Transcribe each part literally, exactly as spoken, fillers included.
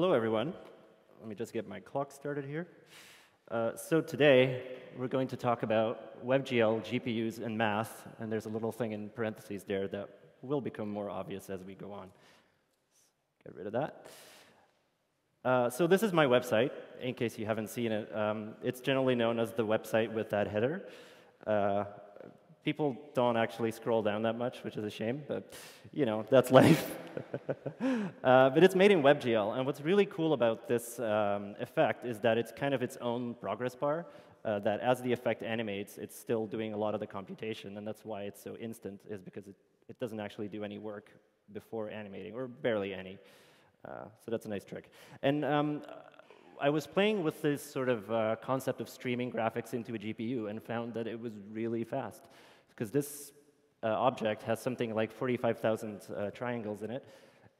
Hello, everyone. Let me just get my clock started here. Uh, so today, we're going to talk about WebGL, G P Us, and math. And there's a little thing in parentheses there that will become more obvious as we go on. Get rid of that. Uh, so this is my website, in case you haven't seen it. Um, it's generally known as the website with that header. Uh, people don't actually scroll down that much, which is a shame, but you know, that's life. uh, but it's made in WebGL, and what's really cool about this um, effect is that it's kind of its own progress bar, uh, that as the effect animates, it's still doing a lot of the computation, and that's why it's so instant, is because it, it doesn't actually do any work before animating, or barely any. Uh, so that's a nice trick. And um, I was playing with this sort of uh, concept of streaming graphics into a G P U and found that it was really fast, because this uh, object has something like forty-five thousand uh, triangles in it,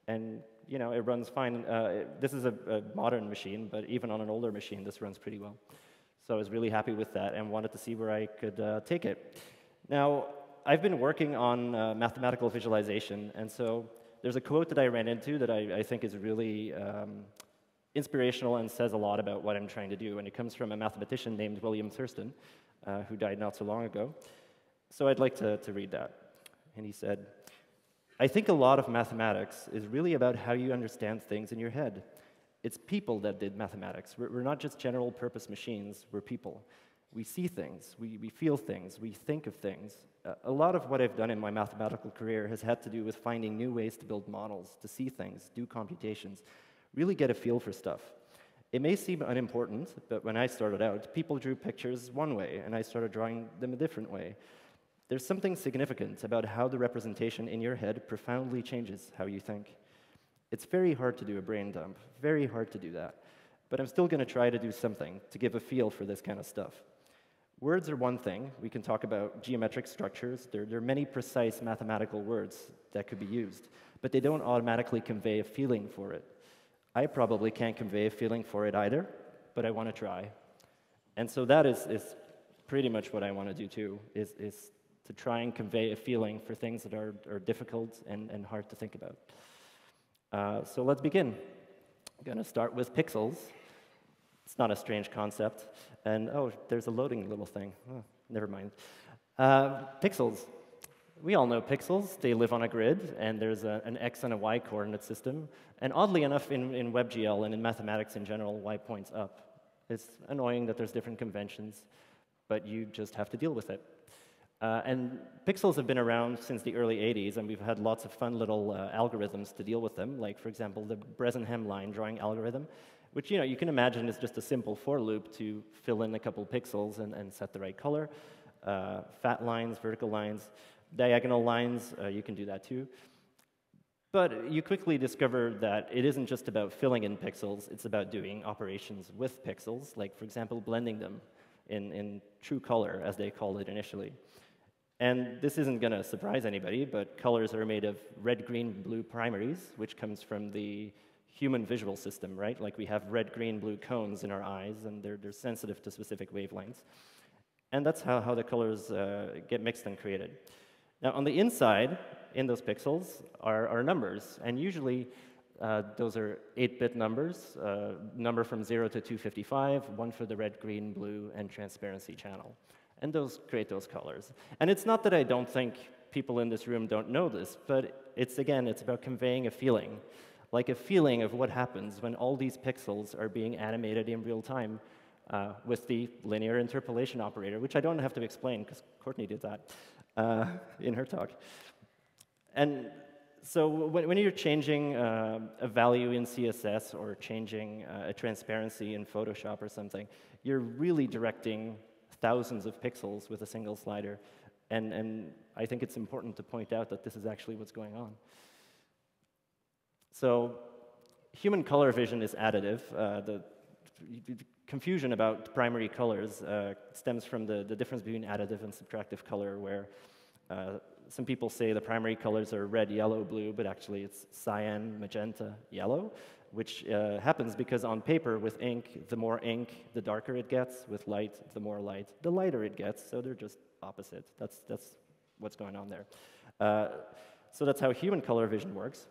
and you know, it runs fine. Uh, it, this is a, a modern machine, but even on an older machine, this runs pretty well. So I was really happy with that and wanted to see where I could uh, take it. Now, I've been working on uh, mathematical visualization, and so there's a quote that I ran into that I, I think is really um, inspirational and says a lot about what I'm trying to do, and it comes from a mathematician named William Thurston, uh, who died not so long ago. So I'd like to, to read that. And he said, "I think a lot of mathematics is really about how you understand things in your head. It's people that did mathematics. We're, we're not just general-purpose machines, we're people. We see things, we, we feel things, we think of things. A lot of what I've done in my mathematical career has had to do with finding new ways to build models, to see things, do computations, really get a feel for stuff. It may seem unimportant, but when I started out, people drew pictures one way, and I started drawing them a different way. There's something significant about how the representation in your head profoundly changes how you think. It's very hard to do a brain dump, very hard to do that, but I'm still going to try to do something to give a feel for this kind of stuff. Words are one thing. We can talk about geometric structures. There, there are many precise mathematical words that could be used, but they don't automatically convey a feeling for it. I probably can't convey a feeling for it either, but I want to try." And so that is, is pretty much what I want to do too, is, is to try and convey a feeling for things that are, are difficult and, and hard to think about. Uh, so let's begin. I'm going to start with pixels. It's not a strange concept. And oh, there's a loading little thing. Oh, never mind. Uh, pixels. We all know pixels. They live on a grid, and there's a, an x and a y coordinate system. And oddly enough, in, in WebGL and in mathematics in general, y points up. It's annoying that there's different conventions, but you just have to deal with it. Uh, and pixels have been around since the early eighties, and we've had lots of fun little uh, algorithms to deal with them, like, for example, the Bresenham line drawing algorithm, which, you know, you can imagine is just a simple for loop to fill in a couple pixels and, and set the right color. Uh, fat lines, vertical lines, diagonal lines, uh, you can do that too. But you quickly discover that it isn't just about filling in pixels, it's about doing operations with pixels, like, for example, blending them in, in true color, as they called it initially. And this isn't going to surprise anybody, but colors are made of red, green, blue primaries, which comes from the human visual system, right? Like, we have red, green, blue cones in our eyes, and they're, they're sensitive to specific wavelengths. And that's how, how the colors uh, get mixed and created. Now, on the inside, in those pixels, are, are numbers. And usually, uh, those are eight-bit numbers, uh, number from zero to two fifty-five, one for the red, green, blue, and transparency channel. And those create those colors. And it's not that I don't think people in this room don't know this, but it's, again, it's about conveying a feeling, like a feeling of what happens when all these pixels are being animated in real time uh, with the linear interpolation operator, which I don't have to explain, because Courtney did that uh, in her talk. And so when, when you're changing uh, a value in C S S or changing uh, a transparency in Photoshop or something, you're really directing thousands of pixels with a single slider, and, and I think it's important to point out that this is actually what's going on. So human color vision is additive. Uh, the, the confusion about primary colors uh, stems from the, the difference between additive and subtractive color, where uh, some people say the primary colors are red, yellow, blue, but actually it's cyan, magenta, yellow, which uh, happens because on paper with ink, the more ink, the darker it gets. With light, the more light, the lighter it gets. So they're just opposite. That's, that's what's going on there. Uh, so that's how human color vision works.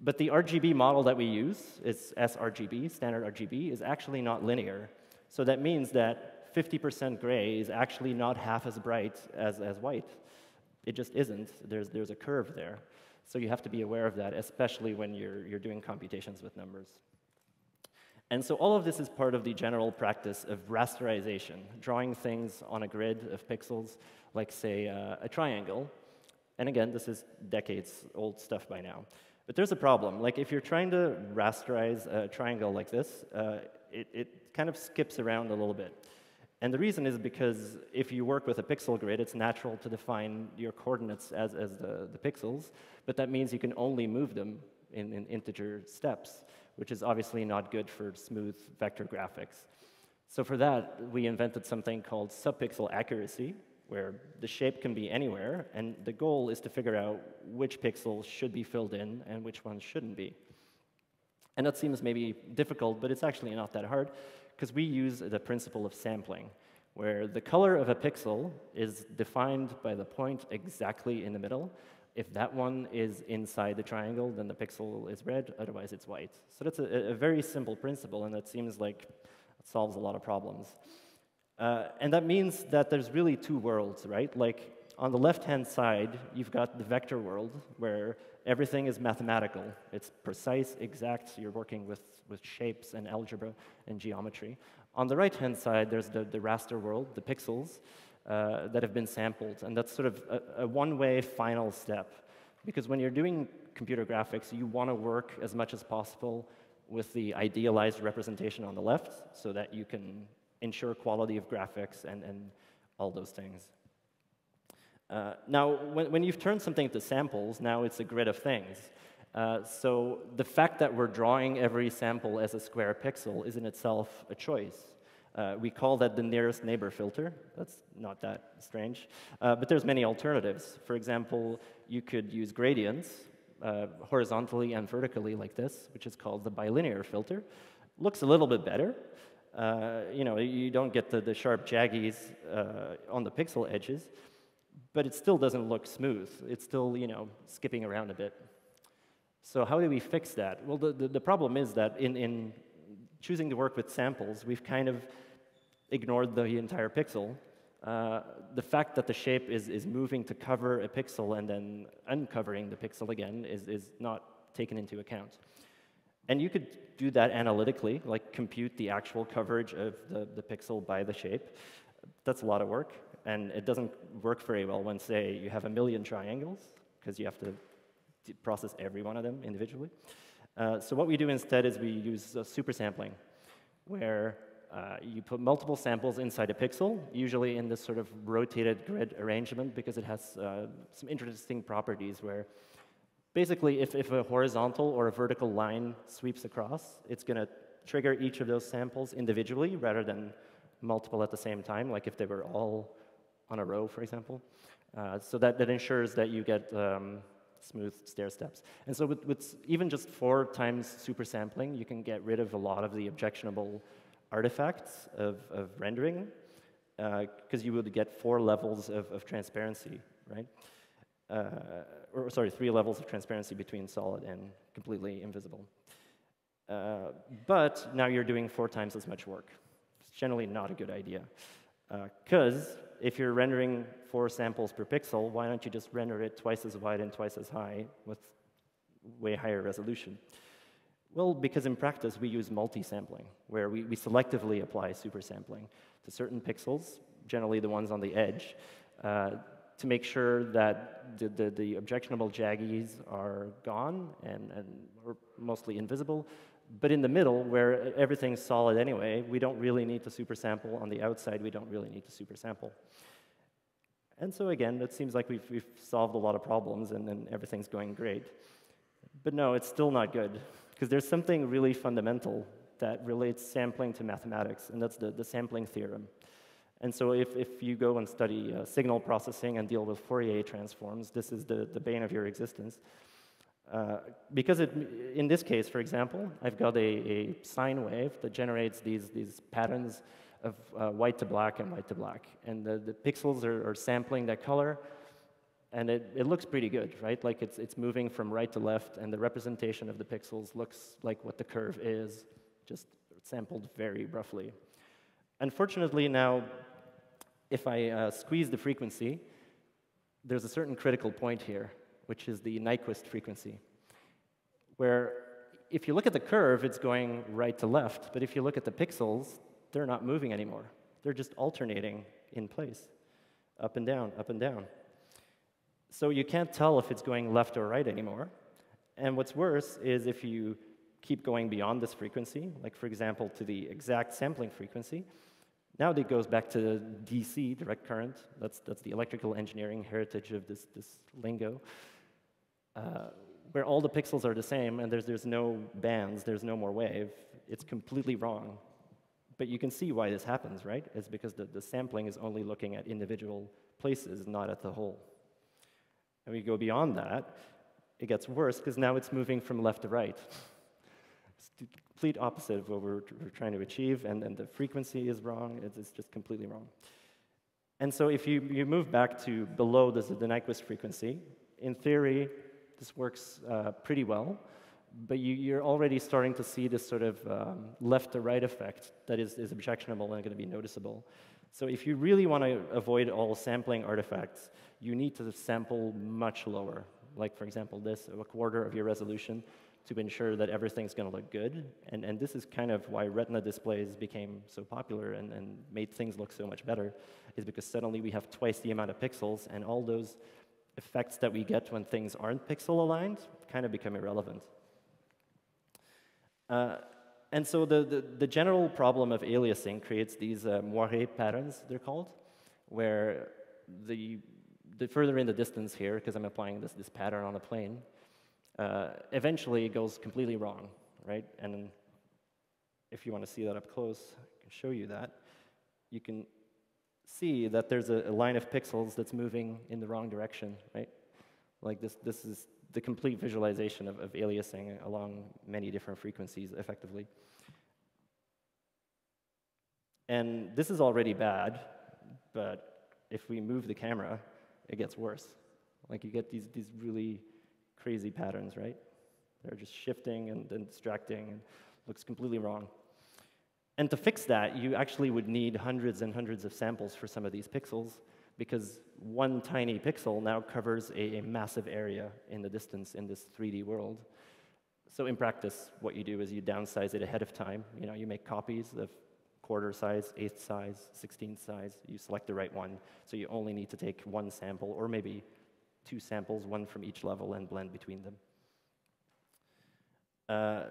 But the R G B model that we use, it's sRGB, standard R G B, is actually not linear. So that means that fifty percent gray is actually not half as bright as, as white. It just isn't. There's, there's a curve there. So you have to be aware of that, especially when you're, you're doing computations with numbers. And so all of this is part of the general practice of rasterization, drawing things on a grid of pixels, like, say, uh, a triangle. And again, this is decades old stuff by now. But there's a problem. Like, if you're trying to rasterize a triangle like this, uh, it, it kind of skips around a little bit. And the reason is because if you work with a pixel grid, it's natural to define your coordinates as, as the, the pixels, but that means you can only move them in, in integer steps, which is obviously not good for smooth vector graphics. So for that, we invented something called subpixel accuracy, where the shape can be anywhere, and the goal is to figure out which pixels should be filled in and which ones shouldn't be. And that seems maybe difficult, but it's actually not that hard, because we use the principle of sampling, where the color of a pixel is defined by the point exactly in the middle. If that one is inside the triangle, then the pixel is red, otherwise it's white. So that's a, a very simple principle, and that seems like it solves a lot of problems. Uh, and that means that there's really two worlds, right? Like, on the left-hand side, you've got the vector world, where everything is mathematical. It's precise, exact. You're working with, with shapes and algebra and geometry. On the right-hand side, there's the, the raster world, the pixels, uh, that have been sampled. And that's sort of a, a one-way final step. Because when you're doing computer graphics, you want to work as much as possible with the idealized representation on the left, so that you can ensure quality of graphics and, and all those things. Uh, now, when, when you've turned something into samples, now it's a grid of things. Uh, so the fact that we're drawing every sample as a square pixel is in itself a choice. Uh, we call that the nearest neighbor filter. That's not that strange. Uh, but there's many alternatives. For example, you could use gradients uh, horizontally and vertically like this, which is called the bilinear filter. Looks a little bit better. Uh, you know, you don't get the, the sharp jaggies uh, on the pixel edges. But it still doesn't look smooth. It's still, you know, skipping around a bit. So how do we fix that? Well, the, the, the problem is that in, in choosing to work with samples, we've kind of ignored the entire pixel. Uh, the fact that the shape is, is moving to cover a pixel and then uncovering the pixel again is, is not taken into account. And you could do that analytically, like compute the actual coverage of the, the pixel by the shape. That's a lot of work. And it doesn't work very well when, say, you have a million triangles, because you have to process every one of them individually. Uh, so what we do instead is we use uh, super sampling, where uh, you put multiple samples inside a pixel, usually in this sort of rotated grid arrangement, because it has uh, some interesting properties where basically if, if a horizontal or a vertical line sweeps across, it's going to trigger each of those samples individually rather than multiple at the same time, like if they were all on a row, for example. Uh, so that, that ensures that you get um, smooth stair steps. And so with, with even just four times super sampling, you can get rid of a lot of the objectionable artifacts of, of rendering, because uh, you would get four levels of, of transparency, right? Uh, or sorry, three levels of transparency between solid and completely invisible. Uh, but now you're doing four times as much work. It's generally not a good idea, because uh, if you're rendering four samples per pixel, why don't you just render it twice as wide and twice as high with way higher resolution? Well, because in practice, we use multi-sampling, where we, we selectively apply supersampling to certain pixels, generally the ones on the edge, uh, to make sure that the, the, the objectionable jaggies are gone and, and are mostly invisible. But in the middle, where everything's solid anyway, we don't really need to supersample. On the outside, we don't really need to supersample. And so again, it seems like we've, we've solved a lot of problems and, and everything's going great. But no, it's still not good, because there's something really fundamental that relates sampling to mathematics, and that's the, the sampling theorem. And so if, if you go and study uh, signal processing and deal with Fourier transforms, this is the, the bane of your existence. Uh, because it, in this case, for example, I've got a, a sine wave that generates these, these patterns of uh, white to black and white to black. And the, the pixels are, are sampling that color, And it, it looks pretty good, right? Like it's, it's moving from right to left, and the representation of the pixels looks like what the curve is, just sampled very roughly. Unfortunately now, if I uh, squeeze the frequency, there's a certain critical point here, which is the Nyquist frequency, where if you look at the curve, it's going right to left. But if you look at the pixels, they're not moving anymore. They're just alternating in place, up and down, up and down. So you can't tell if it's going left or right anymore. And what's worse is if you keep going beyond this frequency, like for example to the exact sampling frequency, now it goes back to D C, direct current. That's, that's the electrical engineering heritage of this, this lingo, uh, where all the pixels are the same and there's, there's no bands, there's no more wave. It's completely wrong. But you can see why this happens, right? It's because the, the sampling is only looking at individual places, not at the whole. And we go beyond that, it gets worse because now it's moving from left to right. It's the complete opposite of what we're, we're trying to achieve, and, and the frequency is wrong. It's, it's just completely wrong. And so if you, you move back to below the, the Nyquist frequency, in theory, this works uh, pretty well. But you, you're already starting to see this sort of um, left-to-right effect that is, is objectionable and going to be noticeable. So if you really want to avoid all sampling artifacts, you need to sample much lower. Like, for example, this, a quarter of your resolution to ensure that everything's going to look good. And, and this is kind of why Retina displays became so popular and, and made things look so much better, is because suddenly we have twice the amount of pixels, and all those effects that we get when things aren't pixel-aligned kind of become irrelevant. Uh, and so the, the, the general problem of aliasing creates these uh, moiré patterns, they're called, where the, the further in the distance here, because I'm applying this, this pattern on a plane, uh, eventually it goes completely wrong, right? And if you want to see that up close, I can show you that. You can see that there's a, a line of pixels that's moving in the wrong direction, right? Like this, this is the complete visualization of, of aliasing along many different frequencies effectively. And this is already bad, but if we move the camera, it gets worse. Like you get these, these really crazy patterns, right? They're just shifting and, and distracting and looks completely wrong. And to fix that, you actually would need hundreds and hundreds of samples for some of these pixels, because one tiny pixel now covers a, a massive area in the distance in this three D world. So in practice, what you do is you downsize it ahead of time. You know, you make copies of quarter size, eighth size, sixteenth size. You select the right one, so you only need to take one sample, or maybe two samples, one from each level, and blend between them. Uh,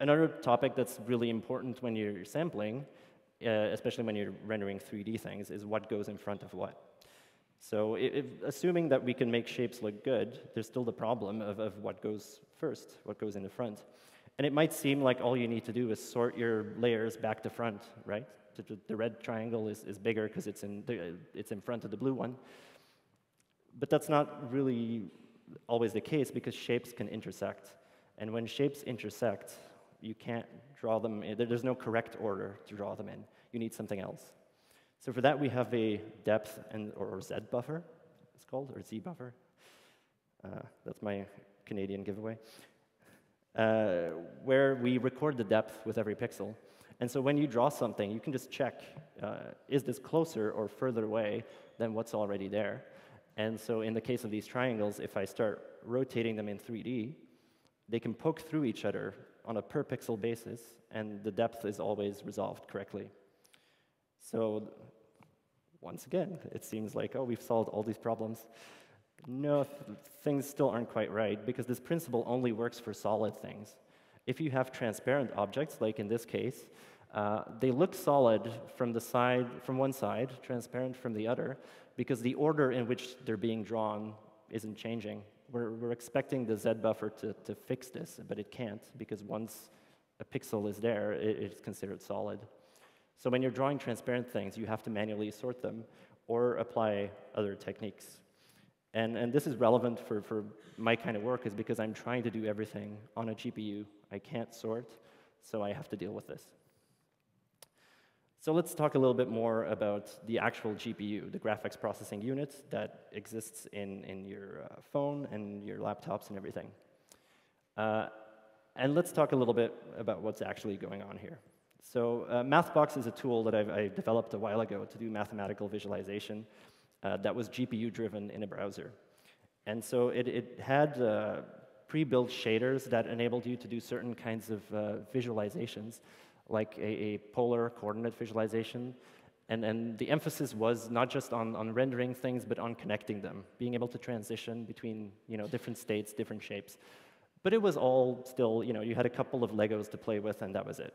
another topic that's really important when you're sampling, uh, especially when you're rendering three D things, is what goes in front of what. So if, assuming that we can make shapes look good, there's still the problem of, of what goes first, what goes in the front. And it might seem like all you need to do is sort your layers back to front, right? The, the red triangle is, is bigger because it's in, the, it's in front of the blue one. But that's not really always the case, because shapes can intersect. And when shapes intersect, you can't draw them in. There's no correct order to draw them in. You need something else. So for that, we have a depth and, or Z buffer, it's called, or Z buffer. Uh, that's my Canadian giveaway, uh, where we record the depth with every pixel. And so when you draw something, you can just check, uh, is this closer or further away than what's already there? And so in the case of these triangles, if I start rotating them in three D, they can poke through each other on a per pixel basis, and the depth is always resolved correctly. So once again, it seems like, oh, we've solved all these problems. No, th things still aren't quite right, because this principle only works for solid things. If you have transparent objects, like in this case, uh, they look solid from, the side, from one side, transparent from the other, because the order in which they're being drawn isn't changing. We're, we're expecting the Z buffer to, to fix this, but it can't, because once a pixel is there, it, it's considered solid. So when you're drawing transparent things, you have to manually sort them or apply other techniques. And, and this is relevant for, for my kind of work, is because I'm trying to do everything on a G P U. I can't sort, so I have to deal with this. So let's talk a little bit more about the actual G P U, the graphics processing unit that exists in, in your uh, phone and your laptops and everything. Uh, and let's talk a little bit about what's actually going on here. So uh, MathBox is a tool that I've, I developed a while ago to do mathematical visualization uh, that was G P U-driven in a browser. And so it, it had uh, pre-built shaders that enabled you to do certain kinds of uh, visualizations, like a, a polar coordinate visualization. And, and the emphasis was not just on, on rendering things, but on connecting them, being able to transition between you know, different states, different shapes. But it was all still, you know, you had a couple of Legos to play with, and that was it.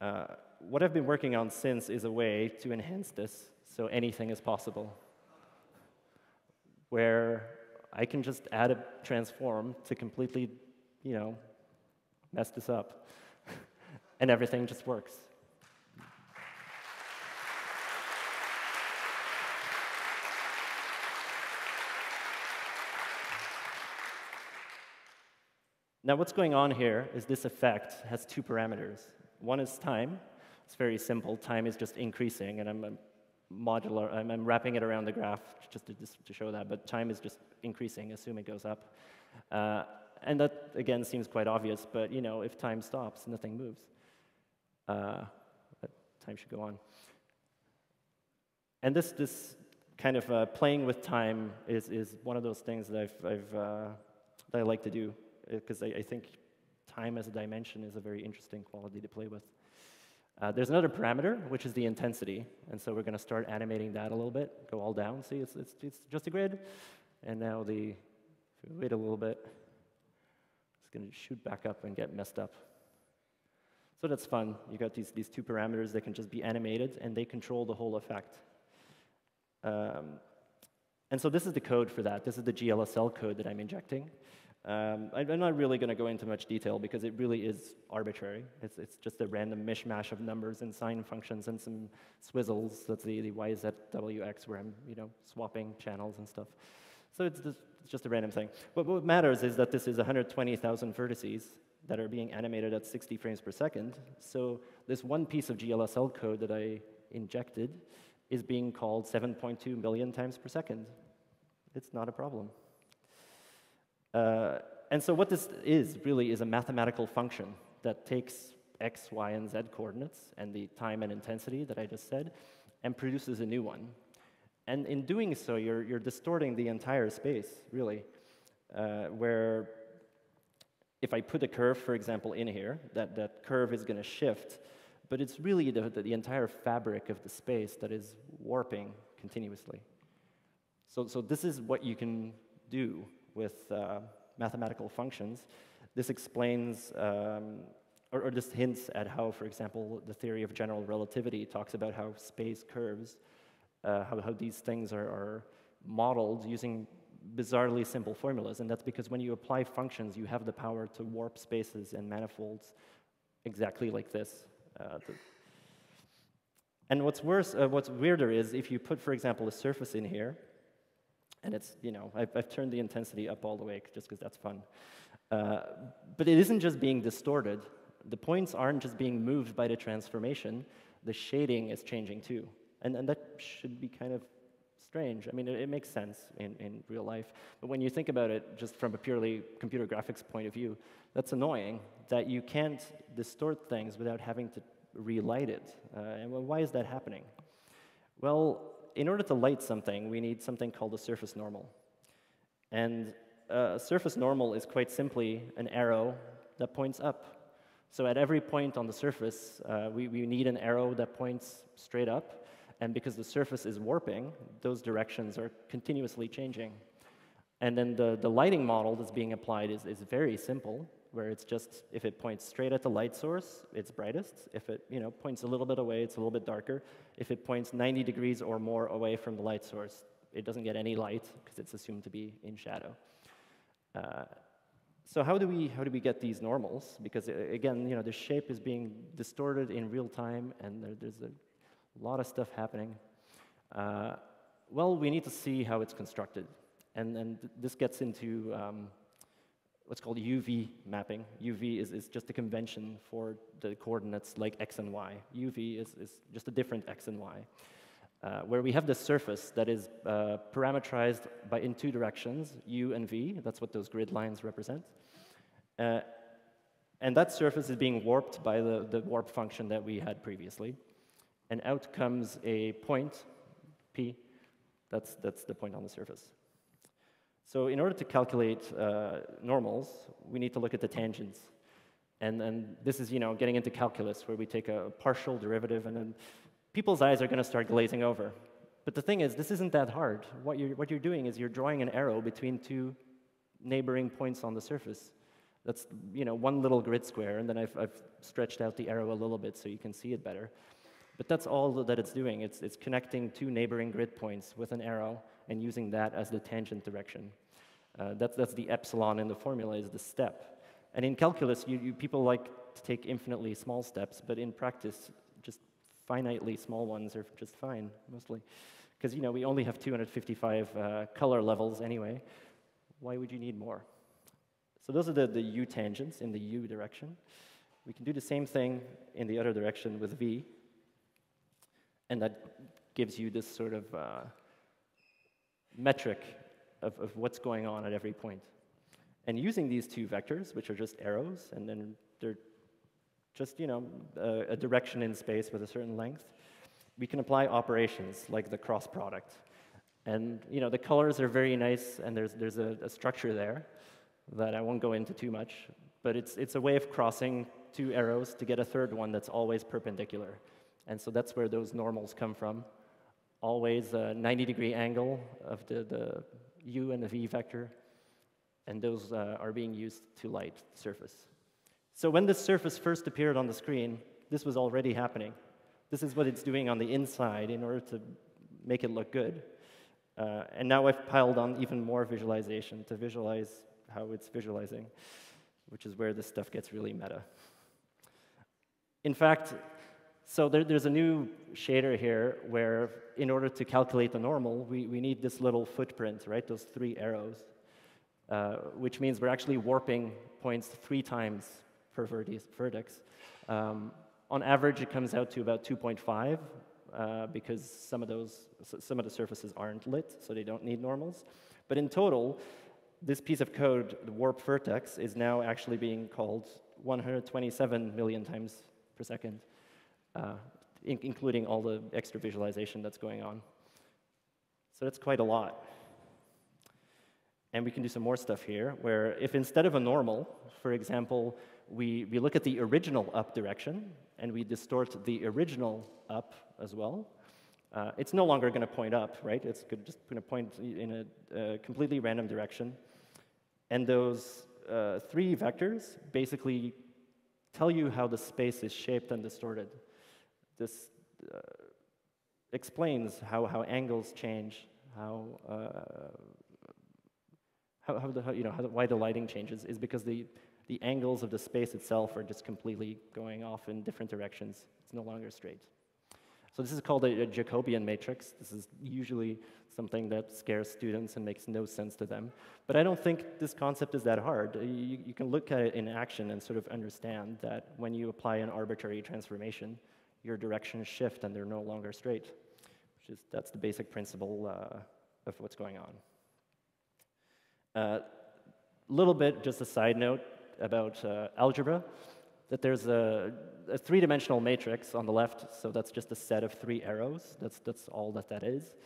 Uh, what I've been working on since is a way to enhance this, so anything is possible, where I can just add a transform to completely, you know, mess this up. And everything just works. Now, what's going on here is this effect has two parameters. One is time. It's very simple. Time is just increasing, and I'm, I'm modular. I'm, I'm wrapping it around the graph just to, just to show that. But time is just increasing. Assume it goes up. Uh, and that again seems quite obvious. But you know, if time stops, nothing moves. Uh, but time should go on. And this, this kind of uh, playing with time is, is one of those things that, I've, I've, uh, that I like to do, because I, I think time as a dimension is a very interesting quality to play with. Uh, there's another parameter, which is the intensity. And so we're going to start animating that a little bit, go all down. See, it's, it's, it's just a grid. And now the, if we wait a little bit, it's going to shoot back up and get messed up. So that's fun. You got these, these two parameters that can just be animated, and they control the whole effect. Um, and so this is the code for that. This is the G L S L code that I'm injecting. Um, I, I'm not really going to go into much detail, because it really is arbitrary. It's, it's just a random mishmash of numbers and sine functions and some swizzles. That's the, the Y Z W X, where I'm you know, swapping channels and stuff. So it's just, it's just a random thing. But what matters is that this is one hundred twenty thousand vertices that are being animated at sixty frames per second. So this one piece of G L S L code that I injected is being called seven point two million times per second. It's not a problem. Uh, and so what this is, really, is a mathematical function that takes x, y, and z coordinates and the time and intensity that I just said and produces a new one. And in doing so, you're, you're distorting the entire space, really, uh, where if I put a curve, for example, in here, that, that curve is going to shift. But it's really the, the, the entire fabric of the space that is warping continuously. So, so this is what you can do with uh, mathematical functions. This explains, um, or, or this hints at how, for example, the theory of general relativity talks about how space curves, uh, how, how these things are, are modeled using bizarrely simple formulas. And that's because when you apply functions, you have the power to warp spaces and manifolds exactly like this. Uh, and what's worse, uh, what's weirder is if you put, for example, a surface in here, and it's, you know, I've, I've turned the intensity up all the way just because that's fun. Uh, but it isn't just being distorted. The points aren't just being moved by the transformation. The shading is changing too. And, and that should be kind of strange. I mean, it, it makes sense in, in real life. But when you think about it just from a purely computer graphics point of view, that's annoying that you can't distort things without having to relight it. Uh, and well, why is that happening? Well, in order to light something, we need something called a surface normal. And uh, a surface normal is quite simply an arrow that points up. So at every point on the surface, uh, we, we need an arrow that points straight up. And because the surface is warping, those directions are continuously changing. And then the, the lighting model that's being applied is, is very simple, where it's just if it points straight at the light source, it's brightest. If it you know, points a little bit away, it's a little bit darker. If it points ninety degrees or more away from the light source, it doesn't get any light because it's assumed to be in shadow. Uh, so how do we how do we get these normals? Because again, you know, the shape is being distorted in real time, and there, there's a lot of stuff happening. Uh, well, we need to see how it's constructed, and and this gets into um, what's called U V mapping. U V is, is just a convention for the coordinates like x and y. U V is, is just a different x and y, uh, where we have this surface that is uh, parameterized by in two directions, u and v. That's what those grid lines represent. Uh, and that surface is being warped by the, the warp function that we had previously. And out comes a point, P. That's, that's the point on the surface. So in order to calculate uh, normals, we need to look at the tangents. And, and this is, you know, getting into calculus, where we take a partial derivative, and then people's eyes are going to start glazing over. But the thing is, this isn't that hard. What you're, what you're doing is you're drawing an arrow between two neighboring points on the surface. That's, you know, one little grid square, and then I've, I've stretched out the arrow a little bit so you can see it better. But that's all that it's doing. It's, it's connecting two neighboring grid points with an arrow and using that as the tangent direction. Uh, that's, that's the epsilon in the formula, is the step. And in calculus, you, you, people like to take infinitely small steps, but in practice, just finitely small ones are just fine, mostly. Because, you know, we only have two hundred fifty-five uh, color levels anyway. Why would you need more? So those are the, the u tangents in the u direction. We can do the same thing in the other direction with v. And that gives you this sort of uh, metric of, of what's going on at every point. And using these two vectors, which are just arrows, and then they're just, you know, a, a direction in space with a certain length, we can apply operations like the cross product. And, you know, the colors are very nice, and there's, there's a, a structure there that I won't go into too much. But it's, it's a way of crossing two arrows to get a third one that's always perpendicular. And so that's where those normals come from. Always a ninety degree angle of the, the u and the v vector. And those uh, are being used to light the surface. So when this surface first appeared on the screen, this was already happening. This is what it's doing on the inside in order to make it look good. Uh, and now I've piled on even more visualization to visualize how it's visualizing, which is where this stuff gets really meta. In fact, So there, there's a new shader here where, in order to calculate the normal, we, we need this little footprint, right? Those three arrows, uh, which means we're actually warping points three times per vertex. Um, on average, it comes out to about two point five uh, because some of those, some of the surfaces aren't lit, so they don't need normals. But in total, this piece of code, the warp vertex, is now actually being called one hundred twenty-seven million times per second. Uh, in including all the extra visualization that's going on. So that's quite a lot. And we can do some more stuff here, where if instead of a normal, for example, we, we look at the original up direction, and we distort the original up as well, uh, it's no longer going to point up, right? It's just going to point in a uh, completely random direction. And those uh, three vectors basically tell you how the space is shaped and distorted. This uh, explains how, how angles change, how, uh, how, how, the, how you know how the, why the lighting changes is because the the angles of the space itself are just completely going off in different directions. It's no longer straight. So this is called a, a Jacobian matrix. This is usually something that scares students and makes no sense to them. But I don't think this concept is that hard. You, you can look at it in action and sort of understand that when you apply an arbitrary transformation, your directions shift and they're no longer straight, which is, that's the basic principle uh, of what's going on. A uh, little bit, just a side note about uh, algebra, that there's a, a three-dimensional matrix on the left, so that's just a set of three arrows, that's, that's all that that is.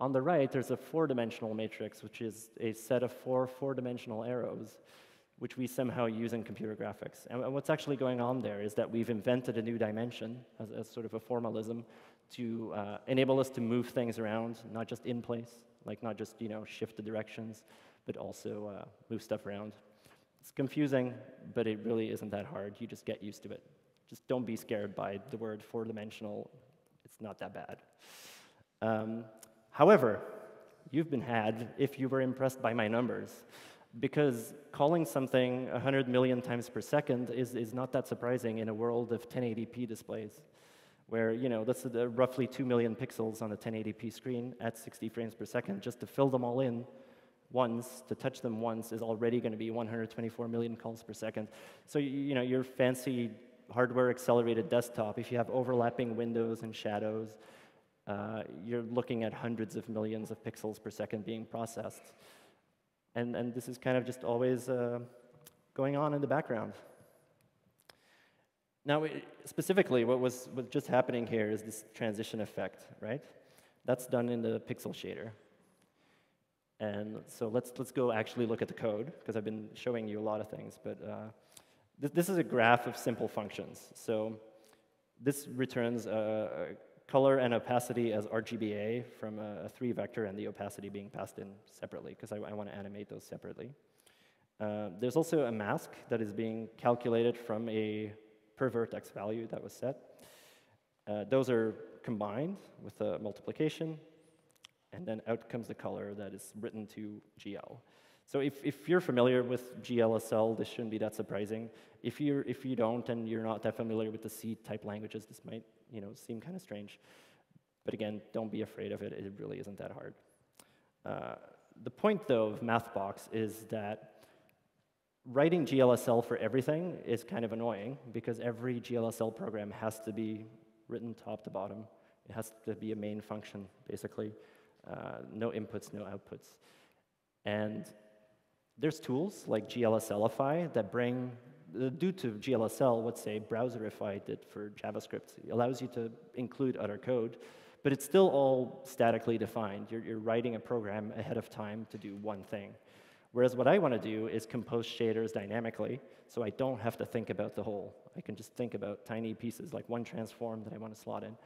On the right, there's a four-dimensional matrix, which is a set of four four-dimensional arrows, which we somehow use in computer graphics. And what's actually going on there is that we've invented a new dimension as, as sort of a formalism to uh, enable us to move things around, not just in place, like not just, you know, shift the directions, but also uh, move stuff around. It's confusing, but it really isn't that hard. You just get used to it. Just don't be scared by the word four-dimensional. It's not that bad. Um, however, you've been had if you were impressed by my numbers. Because calling something one hundred million times per second is, is not that surprising in a world of ten eighty p displays, where, you know, that's uh, roughly two million pixels on a ten eighty p screen at sixty frames per second. Just to fill them all in once, to touch them once, is already going to be one hundred twenty-four million calls per second. So you know, your fancy hardware-accelerated desktop, if you have overlapping windows and shadows, uh, you're looking at hundreds of millions of pixels per second being processed. And, and this is kind of just always uh, going on in the background. Now, it, specifically, what was what just happening here is this transition effect, right? That's done in the pixel shader. And so let's, let's go actually look at the code, because I've been showing you a lot of things. But uh, this, this is a graph of simple functions. So this returns uh, color and opacity as R G B A from a, a three vector, and the opacity being passed in separately, because I, I want to animate those separately. Uh, there's also a mask that is being calculated from a per vertex value that was set. Uh, those are combined with a multiplication, and then out comes the color that is written to G L. So if, if you're familiar with G L S L, this shouldn't be that surprising. If you're if you don't and you're not that familiar with the C type languages, this might you know seem kind of strange. But again, don't be afraid of it. It really isn't that hard. Uh, the point though of MathBox is that writing G L S L for everything is kind of annoying, because every G L S L program has to be written top to bottom. It has to be a main function, basically. Uh, no inputs, no outputs. And there's tools like GLSLify that bring, uh, due to G L S L, what, say, browserify did for JavaScript. It allows you to include other code, but it's still all statically defined. You're, you're writing a program ahead of time to do one thing. Whereas what I want to do is compose shaders dynamically, so I don't have to think about the whole. I can just think about tiny pieces, like one transform that I want to slot in.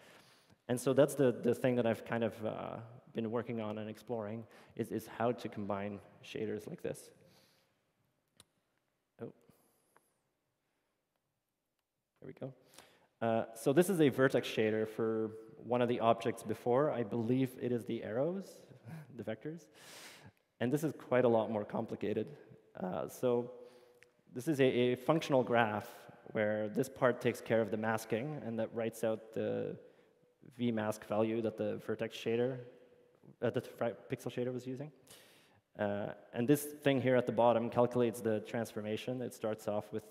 And so that's the, the thing that I've kind of uh, been working on and exploring, is, is how to combine shaders like this. Oh. There we go. Uh, so this is a vertex shader for one of the objects before. I believe it is the arrows, the vectors. And this is quite a lot more complicated. Uh, so this is a, a functional graph where this part takes care of the masking, and that writes out the vmask value that the vertex shader, uh, the pixel shader was using. Uh, and this thing here at the bottom calculates the transformation. It starts off with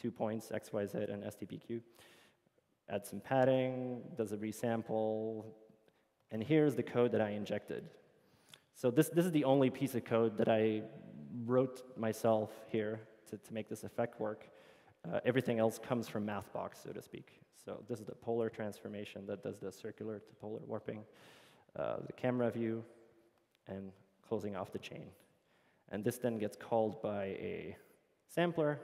two points, x, y, z, and S T P Q. Adds some padding, does a resample, and here's the code that I injected. So this, this is the only piece of code that I wrote myself here to, to make this effect work. Uh, everything else comes from MathBox, so to speak. So this is the polar transformation that does the circular to polar warping, uh, the camera view, and closing off the chain. And this then gets called by a sampler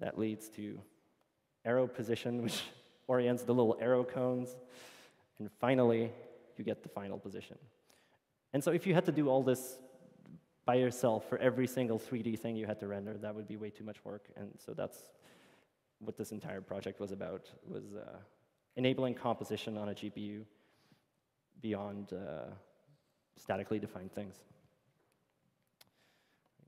that leads to arrow position, which orients the little arrow cones. And finally, you get the final position. And so if you had to do all this by yourself for every single three D thing you had to render, that would be way too much work. And so that's what this entire project was about, was uh, enabling composition on a G P U beyond uh, statically defined things.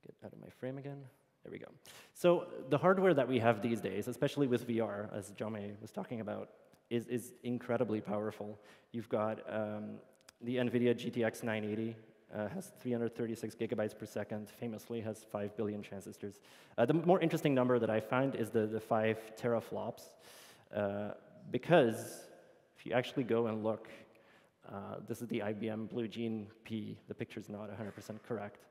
Get out of my frame again. There we go. So the hardware that we have these days, especially with V R, as Jaume was talking about, is, is incredibly powerful. You've got um, the NVIDIA G T X nine eighty uh, has three hundred thirty-six gigabytes per second, famously has five billion transistors. Uh, the more interesting number that I find is the, the five teraflops, uh, because if you actually go and look, uh, this is the I B M Blue Gene P. The picture's not one hundred percent correct.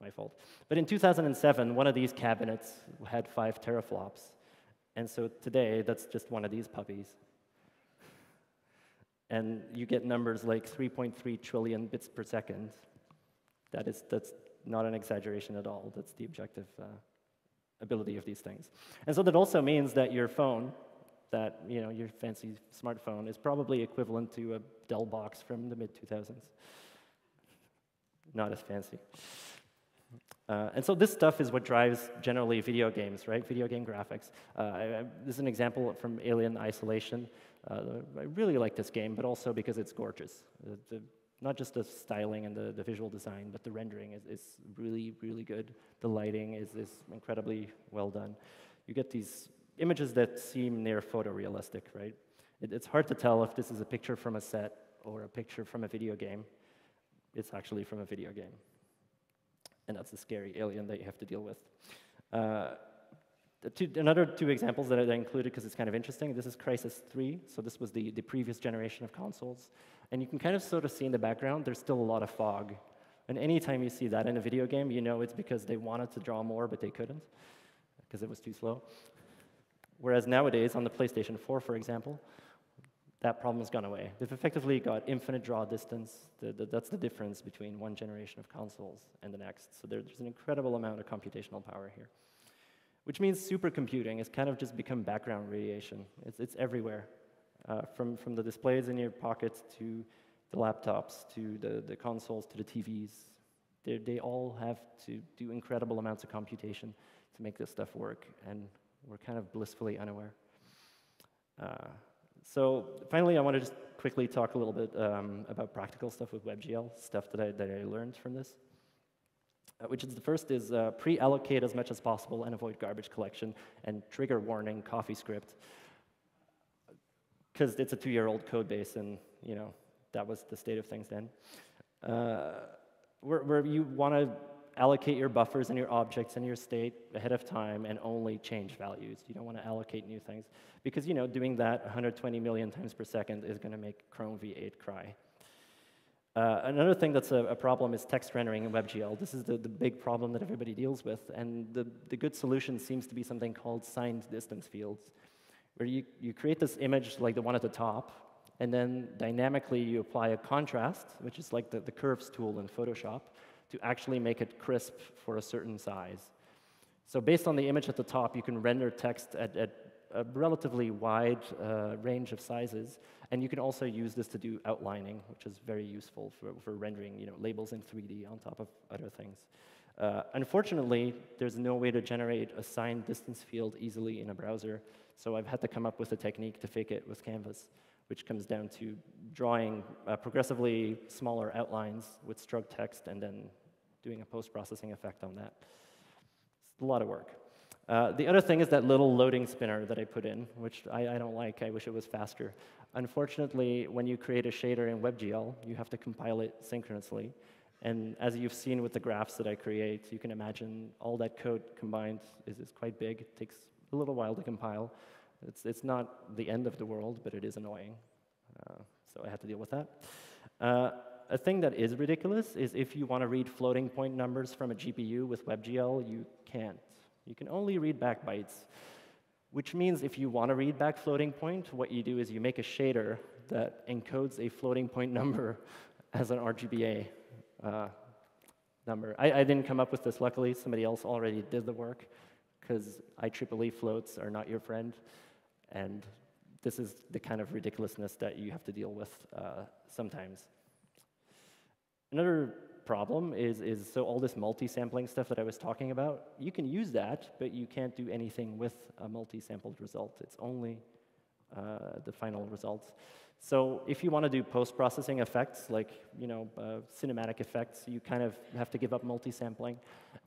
My fault. But in two thousand seven, one of these cabinets had five teraflops. And so today, that's just one of these puppies. And you get numbers like three point three trillion bits per second. That is, that's not an exaggeration at all. That's the objective uh, ability of these things. And so that also means that your phone, that you know, your fancy smartphone, is probably equivalent to a Dell box from the mid two thousands. Not as fancy. Uh, and so this stuff is what drives generally video games, right? Video game graphics. Uh, I, I, this is an example from Alien Isolation. Uh, I really like this game, but also because it's gorgeous. The, the, not just the styling and the, the visual design, but the rendering is, is really, really good. The lighting is, is incredibly well done. You get these images that seem near photorealistic, right? It, it's hard to tell if this is a picture from a set or a picture from a video game. It's actually from a video game. and that's the scary alien that you have to deal with. Uh, two, another two examples that I included because it's kind of interesting. This is Crisis three, so this was the, the previous generation of consoles. And you can kind of sort of see in the background, there's still a lot of fog. And anytime you see that in a video game, you know it's because they wanted to draw more, but they couldn't, because it was too slow. Whereas nowadays, on the PlayStation four, for example, that problem has gone away. They've effectively got infinite draw distance. The, the, that's the difference between one generation of consoles and the next. So there, there's an incredible amount of computational power here, which means supercomputing has kind of just become background radiation. It's, it's everywhere, uh, from, from the displays in your pockets to the laptops to the, the consoles to the T Vs. They're, they all have to do incredible amounts of computation to make this stuff work, and we're kind of blissfully unaware. Uh, So finally, I want to just quickly talk a little bit um, about practical stuff with WebGL, stuff that I, that I learned from this, uh, which is the first is uh, pre-allocate as much as possible and avoid garbage collection and trigger warning CoffeeScript, because it's a two-year-old code base, and you know that was the state of things then. Uh, where, where you want to allocate your buffers and your objects and your state ahead of time and only change values. You don't want to allocate new things because, you know, doing that one hundred twenty million times per second is going to make Chrome V eight cry. Uh, another thing that's a, a problem is text rendering in WebGL. This is the, the big problem that everybody deals with, and the, the good solution seems to be something called signed distance fields, where you, you create this image like the one at the top, and then dynamically you apply a contrast, which is like the, the curves tool in Photoshop, to actually make it crisp for a certain size. So based on the image at the top, you can render text at, at a relatively wide uh, range of sizes, and you can also use this to do outlining, which is very useful for, for rendering you know, labels in three D on top of other things. Uh, unfortunately, there's no way to generate a signed distance field easily in a browser, so I've had to come up with a technique to fake it with Canvas, which comes down to drawing uh, progressively smaller outlines with strug text and then doing a post-processing effect on that. It's a lot of work. Uh, the other thing is that little loading spinner that I put in, which I, I don't like. I wish it was faster. Unfortunately, when you create a shader in WebGL, you have to compile it synchronously. And as you've seen with the graphs that I create, you can imagine all that code combined is, is quite big. It takes a little while to compile. It's, it's not the end of the world, but it is annoying. Uh, so I had to deal with that. Uh, A thing that is ridiculous is if you want to read floating point numbers from a G P U with WebGL, you can't. You can only read back bytes, which means if you want to read back floating point, what you do is you make a shader that encodes a floating point number as an R G B A uh, number. I, I didn't come up with this, luckily. Somebody else already did the work, because I triple E floats are not your friend, and this is the kind of ridiculousness that you have to deal with uh, sometimes. Another problem is, is so all this multi-sampling stuff that I was talking about, you can use that, but you can't do anything with a multi-sampled result. It's only uh, the final results. So if you want to do post-processing effects, like you know uh, cinematic effects, you kind of have to give up multi-sampling.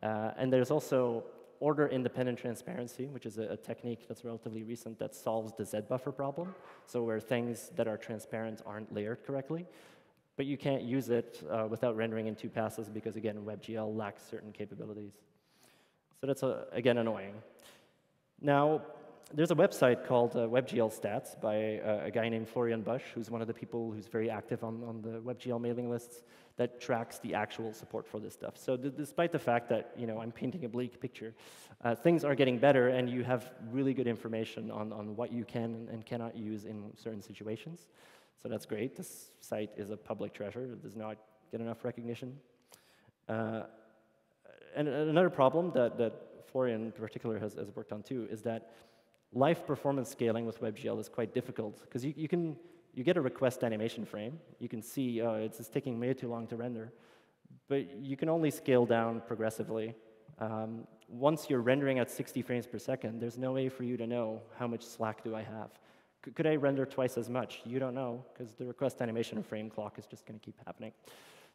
Uh, and there's also order-independent transparency, which is a, a technique that's relatively recent that solves the Z buffer problem, so where things that are transparent aren't layered correctly. But you can't use it uh, without rendering in two passes because, again, WebGL lacks certain capabilities. So that's, uh, again, annoying. Now, there's a website called uh, WebGL Stats by uh, a guy named Florian Busch, who's one of the people who's very active on, on the WebGL mailing lists that tracks the actual support for this stuff. So despite the fact that you know I'm painting a bleak picture, uh, things are getting better, and you have really good information on, on what you can and cannot use in certain situations. So that's great. This site is a public treasure. It does not get enough recognition. Uh, and another problem that, that Florian in particular has, has worked on too is that live performance scaling with WebGL is quite difficult because you, you can you get a request animation frame. You can see oh, it's, it's taking way too long to render, but you can only scale down progressively. Um, once you're rendering at sixty frames per second, there's no way for you to know how much slack do I have. Could I render twice as much? You don't know, because the request animation frame clock is just going to keep happening.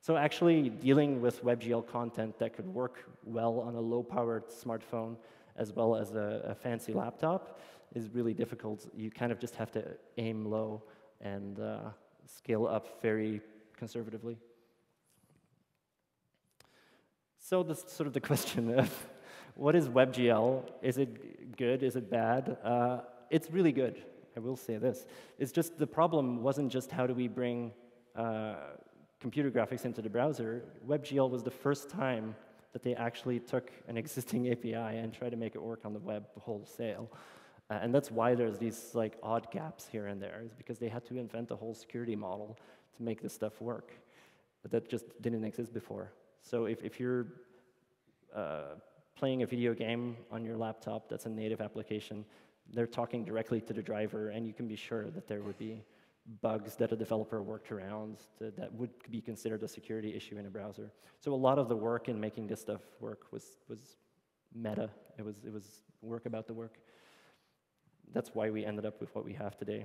So actually dealing with WebGL content that could work well on a low-powered smartphone as well as a, a fancy laptop is really difficult. You kind of just have to aim low and uh, scale up very conservatively. So this sort of the question of what is WebGL? Is it good? Is it bad? Uh, it's really good. I will say this. It's just the problem wasn't just how do we bring uh, computer graphics into the browser. WebGL was the first time that they actually took an existing A P I and tried to make it work on the web wholesale. Uh, and that's why there's these like odd gaps here and there, is because they had to invent a whole security model to make this stuff work. But that just didn't exist before. So if, if you're uh, playing a video game on your laptop that's a native application, they're talking directly to the driver, and you can be sure that there would be bugs that a developer worked around to, that would be considered a security issue in a browser. So a lot of the work in making this stuff work was, was meta. It was, it was work about the work. That's why we ended up with what we have today.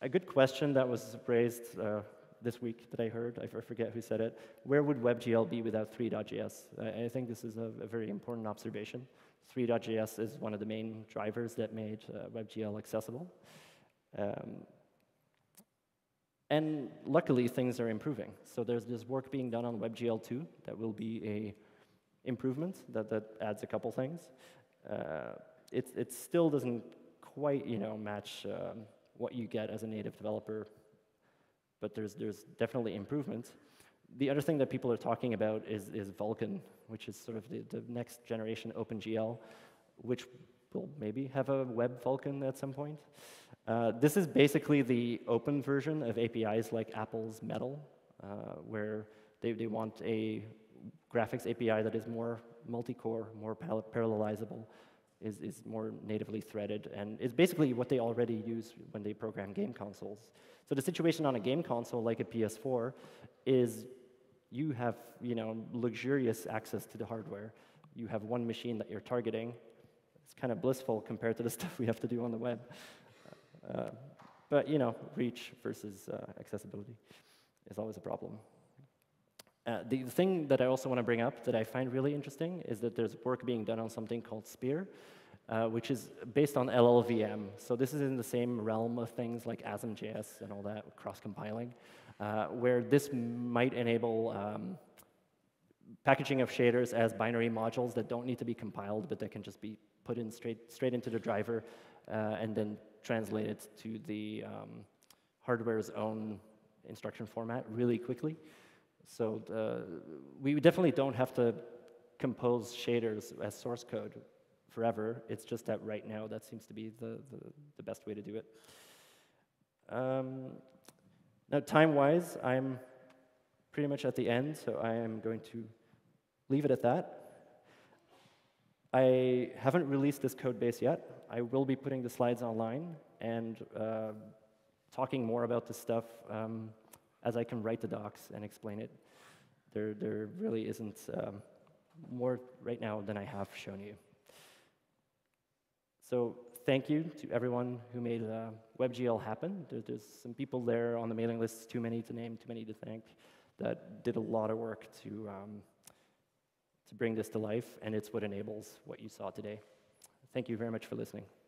A good question that was raised uh, this week that I heard, I forget who said it, where would WebGL be without three.js? I, I think this is a, a very important observation. three.js is one of the main drivers that made uh, WebGL accessible. Um, and luckily, things are improving. So there's this work being done on WebGL two that will be a improvement that, that adds a couple things. Uh, it, it still doesn't quite you know, match um, what you get as a native developer, but there's, there's definitely improvements. The other thing that people are talking about is, is Vulkan, which is sort of the, the next generation OpenGL, which will maybe have a web Vulkan at some point. Uh, this is basically the open version of A P Is like Apple's Metal, uh, where they, they want a graphics A P I that is more multi-core, more parallelizable, is, is more natively threaded, and is basically what they already use when they program game consoles. So the situation on a game console like a P S four is you have, you know, luxurious access to the hardware. You have one machine that you're targeting. It's kind of blissful compared to the stuff we have to do on the web. Uh, but, you know, reach versus uh, accessibility is always a problem. Uh, the thing that I also want to bring up that I find really interesting is that there's work being done on something called Spear, uh, which is based on L L V M. So this is in the same realm of things like Asm.js and all that, cross-compiling. Uh, where this might enable um, packaging of shaders as binary modules that don't need to be compiled, but that can just be put in straight, straight into the driver uh, and then translated to the um, hardware's own instruction format really quickly. So the, we definitely don't have to compose shaders as source code forever. It's just that right now that seems to be the, the, the best way to do it. Um, Now, time-wise, I'm pretty much at the end, so I am going to leave it at that. I haven't released this code base yet. I will be putting the slides online and uh, talking more about this stuff um, as I can write the docs and explain it. There, there really isn't um, more right now than I have shown you. So thank you to everyone who made uh, WebGL happen. There, there's some people there on the mailing list, too many to name, too many to thank, that did a lot of work to, um, to bring this to life, and it's what enables what you saw today. Thank you very much for listening.